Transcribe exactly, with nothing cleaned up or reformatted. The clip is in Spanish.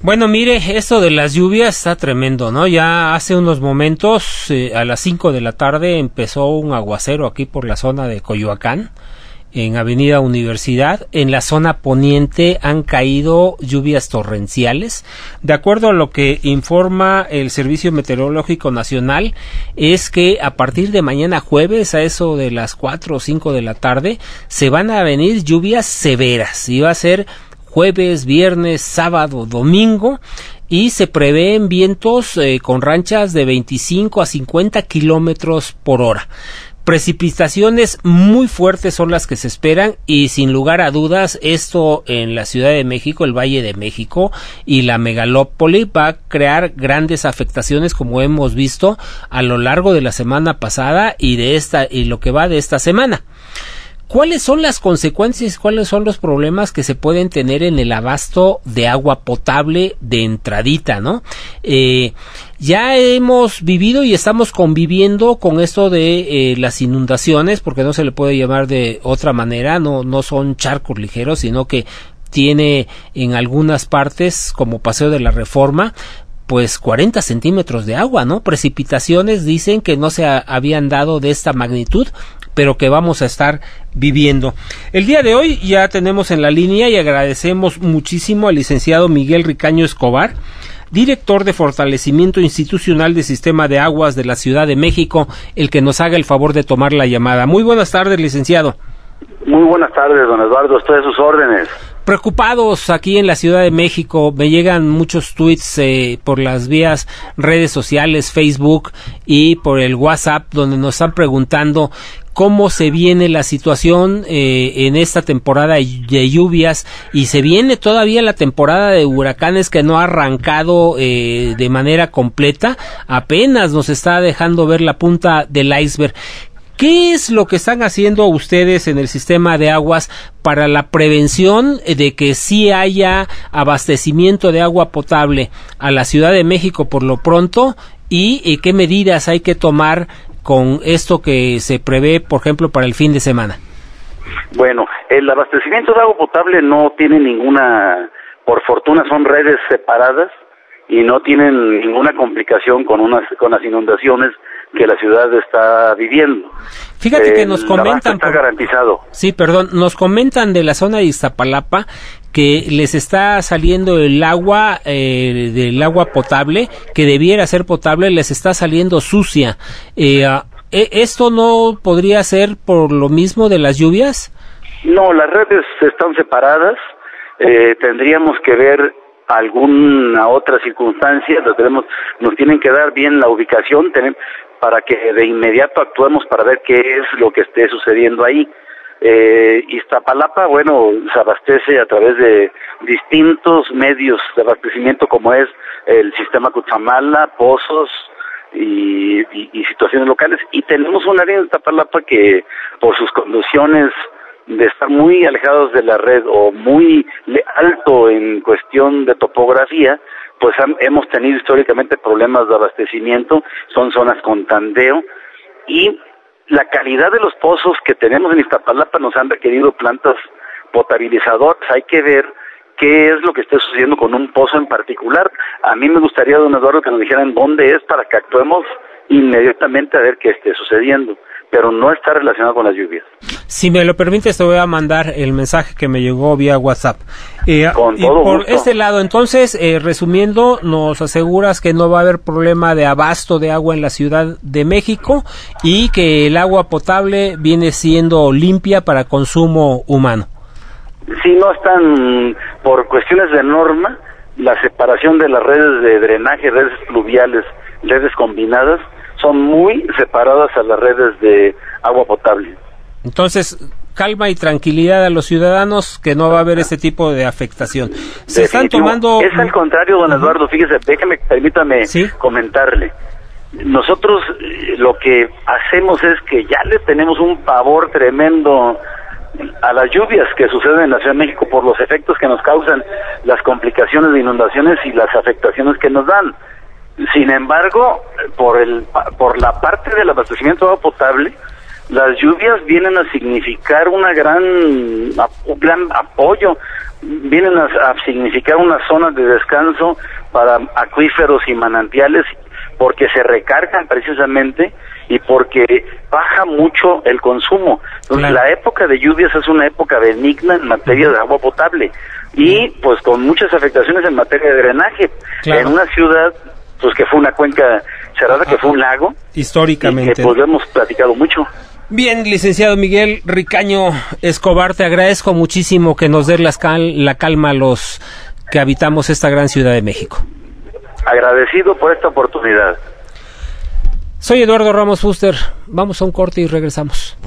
Bueno, mire, esto de las lluvias está tremendo, ¿no? Ya hace unos momentos, eh, a las cinco de la tarde, empezó un aguacero aquí por la zona de Coyoacán, en Avenida Universidad. En la zona poniente han caído lluvias torrenciales. De acuerdo a lo que informa el Servicio Meteorológico Nacional, es que a partir de mañana jueves, a eso de las cuatro o cinco de la tarde, se van a venir lluvias severas, y va a ser jueves, viernes, sábado, domingo, y se prevén vientos eh, con ranchas de veinticinco a cincuenta kilómetros por hora. Precipitaciones muy fuertes son las que se esperan, y sin lugar a dudas esto en la Ciudad de México, el Valle de México y la megalópoli va a crear grandes afectaciones, como hemos visto a lo largo de la semana pasada y de esta y lo que va de esta semana. ¿Cuáles son las consecuencias, cuáles son los problemas que se pueden tener en el abasto de agua potable de entradita, ¿no? Eh, ya hemos vivido y estamos conviviendo con esto de eh, las inundaciones, porque no se le puede llamar de otra manera, no, no son charcos ligeros, sino que tiene en algunas partes, como Paseo de la Reforma, pues cuarenta centímetros de agua, ¿no? Precipitaciones dicen que no se a, habían dado de esta magnitud, pero que vamos a estar viviendo. El día de hoy ya tenemos en la línea, y agradecemos muchísimo al licenciado Miguel Ricaño Escobar, director de Fortalecimiento Institucional del Sistema de Aguas de la Ciudad de México, el que nos haga el favor de tomar la llamada. Muy buenas tardes, licenciado. Muy buenas tardes, don Eduardo, estoy a sus órdenes. Preocupados aquí en la Ciudad de México, me llegan muchos tweets eh, por las vías redes sociales, Facebook y por el WhatsApp, donde nos están preguntando cómo se viene la situación eh, en esta temporada de lluvias, y se viene todavía la temporada de huracanes que no ha arrancado eh, de manera completa, apenas nos está dejando ver la punta del iceberg. ¿Qué es lo que están haciendo ustedes en el sistema de aguas para la prevención de que sí haya abastecimiento de agua potable a la Ciudad de México por lo pronto? ¿Y, y qué medidas hay que tomar con esto que se prevé, por ejemplo, para el fin de semana? Bueno, el abastecimiento de agua potable no tiene ninguna, por fortuna son redes separadas y no tienen ninguna complicación con, unas, con las inundaciones que la ciudad está viviendo. Fíjate eh, que nos comentan... Está por, garantizado. Sí, perdón, nos comentan de la zona de Iztapalapa que les está saliendo el agua, eh, del agua potable, que debiera ser potable, les está saliendo sucia. Eh, ¿Esto no podría ser por lo mismo de las lluvias? No, las redes están separadas, eh, tendríamos que ver alguna otra circunstancia, nos, tenemos, nos tienen que dar bien la ubicación, tenemos... para que de inmediato actuemos para ver qué es lo que esté sucediendo ahí. Eh, Iztapalapa, bueno, se abastece a través de distintos medios de abastecimiento, como es el sistema Cutzamala, pozos y, y, y situaciones locales, y tenemos un área de Iztapalapa que por sus condiciones de estar muy alejados de la red o muy alto en cuestión de topografía, pues han, hemos tenido históricamente problemas de abastecimiento, son zonas con tandeo, y la calidad de los pozos que tenemos en Iztapalapa nos han requerido plantas potabilizadoras. Hay que ver qué es lo que está sucediendo con un pozo en particular. A mí me gustaría, don Eduardo, que nos dijeran dónde es para que actuemos inmediatamente a ver qué esté sucediendo, pero no está relacionado con las lluvias. Si me lo permites, te voy a mandar el mensaje que me llegó vía WhatsApp. Eh, Con todo y por gusto. Este lado, entonces, eh, resumiendo, nos aseguras que no va a haber problema de abasto de agua en la Ciudad de México y que el agua potable viene siendo limpia para consumo humano. Si no están, por cuestiones de norma, la separación de las redes de drenaje, redes pluviales, redes combinadas, son muy separadas a las redes de agua potable. Entonces, calma y tranquilidad a los ciudadanos, que no va a haber este tipo de afectación. Se están tomando... Es al contrario, don Eduardo, uh-huh. Fíjese, déjeme, permítame ¿Sí? comentarle. Nosotros lo que hacemos es que ya le tenemos un pavor tremendo a las lluvias que suceden en la Ciudad de México por los efectos que nos causan, las complicaciones de inundaciones y las afectaciones que nos dan. Sin embargo, por el por la parte del abastecimiento de agua potable, Las lluvias vienen a significar una gran, un gran apoyo, vienen a, a significar unas zonas de descanso para acuíferos y manantiales, porque se recargan precisamente y porque baja mucho el consumo. Entonces, claro, la época de lluvias es una época benigna en materia de agua potable y pues con muchas afectaciones en materia de drenaje. Claro. En una ciudad pues que fue una cuenca cerrada, ah, que fue un lago históricamente, y que pues hemos platicado mucho. Bien, licenciado Miguel Ricaño Escobar, te agradezco muchísimo que nos des las cal- la calma a los que habitamos esta gran Ciudad de México. Agradecido por esta oportunidad. Soy Eduardo Ramos Fuster. Vamos a un corte y regresamos.